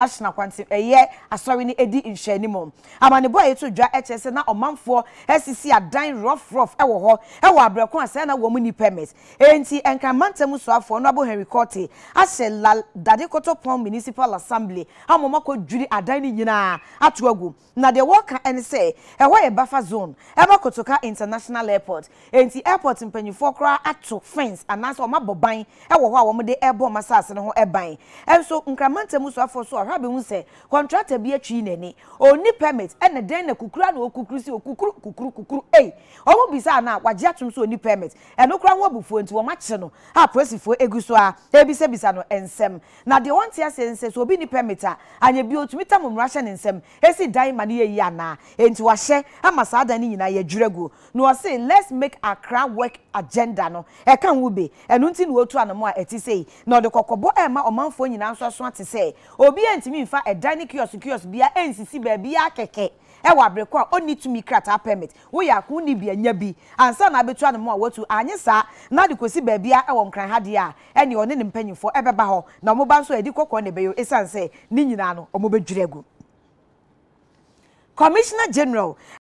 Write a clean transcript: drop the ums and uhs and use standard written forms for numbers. Ashna Quanti, a year, a sorry, ni Eddie in Shenimon. I'm on the boy to dry HS and now a month for SEC a dying rough, our Bracon and a woman permits. Enti and Camantamusa for Noble Henry Corte, Ashe La Dadecoto Pond Municipal Assembly, a Momako Judy a dining yina at Wagu. Now the walker and say, away a buffer zone, Emma Kotoka International Airport, Enti Airport in Penufocra at two fence, and that's on my bobine, our woman de airborne massas and her airbine. And so Uncamantamusa for so. Rabbi who say contractor be a chinene or ni permit and a den a kukran or kukrusi or kukru kukru kukru eh or bizarre now what jatum so ni permit and no crown wobu for into a match channel. Ah, pressing for eguswa, ebi se bisano and sem. Now the one tier says will be ni permitter and ye built mitamum ration and sem. Esi dime mania yana into a share and masadani na ye jurego. No, I say let's make our crown work agenda no. E can wube and untin wo to an more etise. No the kokobo ema or man phone in answer swan to say. Obi ntimi mfa edani kios bia ncc ba bia keke e wa brekwa oni tumi krata permit wo ya ku ni bia nya bi ansa na betu anmo a watu anyesa na de kosi ba bia e won kran hade a ene one ne mpanyimfo e beba ho na mo ba so edi kokko ne beyo esanse ni nyina no omo bedwiregu Commissioner General